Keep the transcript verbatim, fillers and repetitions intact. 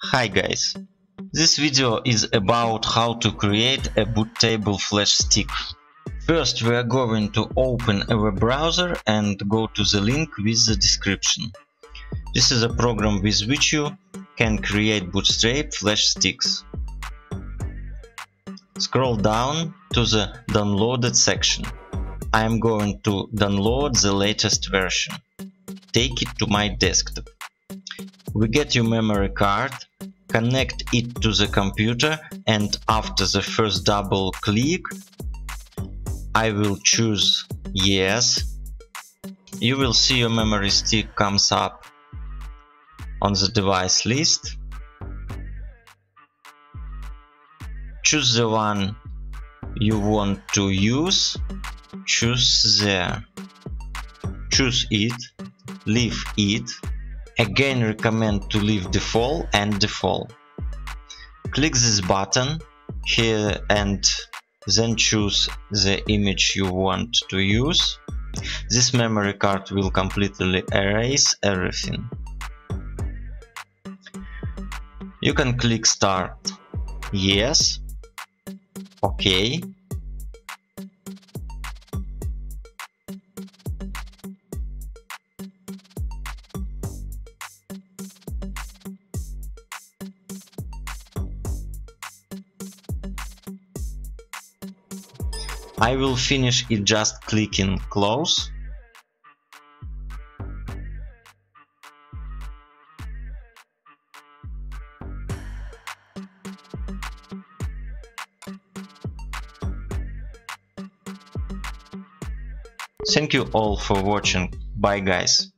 Hi guys, this video is about how to create a bootable flash stick. First we are going to open our browser and go to the link with the description. This is a program with which you can create bootstrap flash sticks. Scroll down to the downloaded section. I am going to download the latest version. Take it to my desktop. We get your memory card, connect it to the computer, and after the first double click I will choose yes. You will see your memory stick comes up on the device list. Choose the one you want to use, choose there, choose it, leave it. Again, recommend to leave default and default. Click this button here and then choose the image you want to use. This memory card will completely erase everything. You can click start, yes, okay. I will finish it just clicking close. Thank you all for watching. Bye guys.